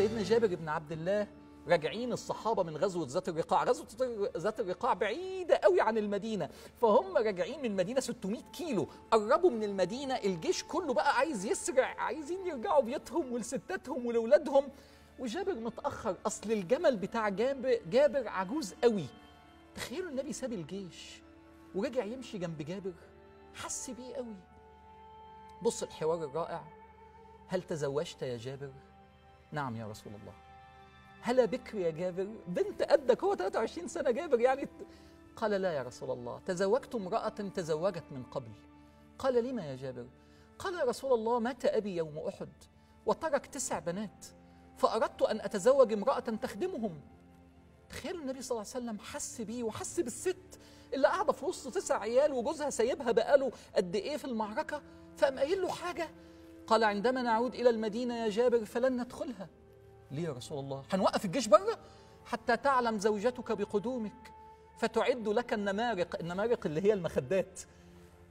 سيدنا جابر بن عبد الله راجعين الصحابة من غزوة ذات الرقاع. غزوة ذات الرقاع بعيدة قوي عن المدينة، فهم راجعين من المدينة 600 كيلو، قربوا من المدينة، الجيش كله بقى عايز يسرع، عايزين يرجعوا بيتهم ولستاتهم ولولادهم، وجابر متأخر. أصل الجمل بتاع جابر عجوز قوي. تخيلوا النبي ساب الجيش ورجع يمشي جنب جابر، حس بيه قوي. بص الحوار الرائع: هل تزوجت يا جابر؟ نعم يا رسول الله. هلا بكر يا جابر؟ بنت قدك، هو 23 سنة جابر يعني. قال: لا يا رسول الله، تزوجت امرأة تزوجت من قبل. قال: لما يا جابر؟ قال: يا رسول الله، مات أبي يوم أحد وترك 9 بنات، فأردت أن أتزوج امرأة تخدمهم. تخيلوا النبي صلى الله عليه وسلم حس بيه، وحس بالست اللي قاعدة في وسط 9 عيال وجوزها سايبها بقاله قد إيه في المعركة، فقام قايل له حاجة. قال: عندما نعود إلى المدينة يا جابر فلن ندخلها. ليه يا رسول الله؟ هنوقف الجيش بره؟ حتى تعلم زوجتك بقدومك فتعد لك النمارق، النمارق اللي هي المخدات.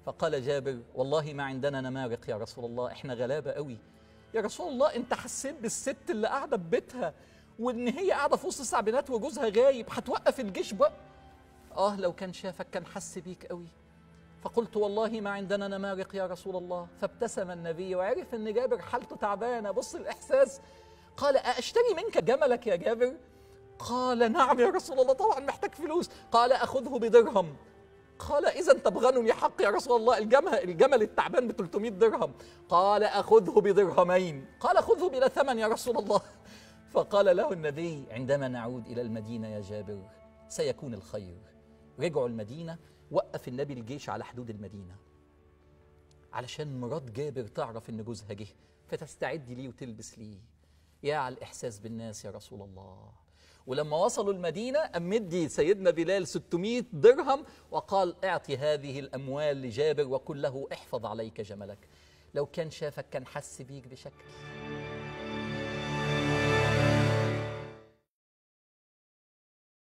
فقال جابر: والله ما عندنا نمارق يا رسول الله، احنا غلابة قوي. يا رسول الله، انت حسيت بالست اللي قاعدة ببيتها وان هي قاعدة في وسط 9 بنات وجوزها غايب، هتوقف الجيش بقى؟ لو كان شافك كان حس بيك قوي. فقلت: والله ما عندنا نمارق يا رسول الله. فابتسم النبي وعرف ان جابر حالته تعبانة. بص الإحساس. قال: أشتري منك جملك يا جابر؟ قال: نعم يا رسول الله، طبعا محتاج فلوس. قال: أخذه ب1 درهم. قال: إذا تبغانني حق يا رسول الله، الجمل التعبان ب300 درهم. قال: أخذه ب2 درهم. قال: خذه بلا ثمن يا رسول الله. فقال له النبي: عندما نعود إلى المدينة يا جابر سيكون الخير. رجعوا المدينة، وقف النبي الجيش على حدود المدينة علشان مرات جابر تعرف إن جوزها جه فتستعد ليه وتلبس ليه. يا على الإحساس بالناس يا رسول الله. ولما وصلوا المدينة قام مدي سيدنا بلال 600 درهم وقال: اعطي هذه الأموال لجابر وقل له احفظ عليك جملك، لو كان شافك كان حس بيك بشكل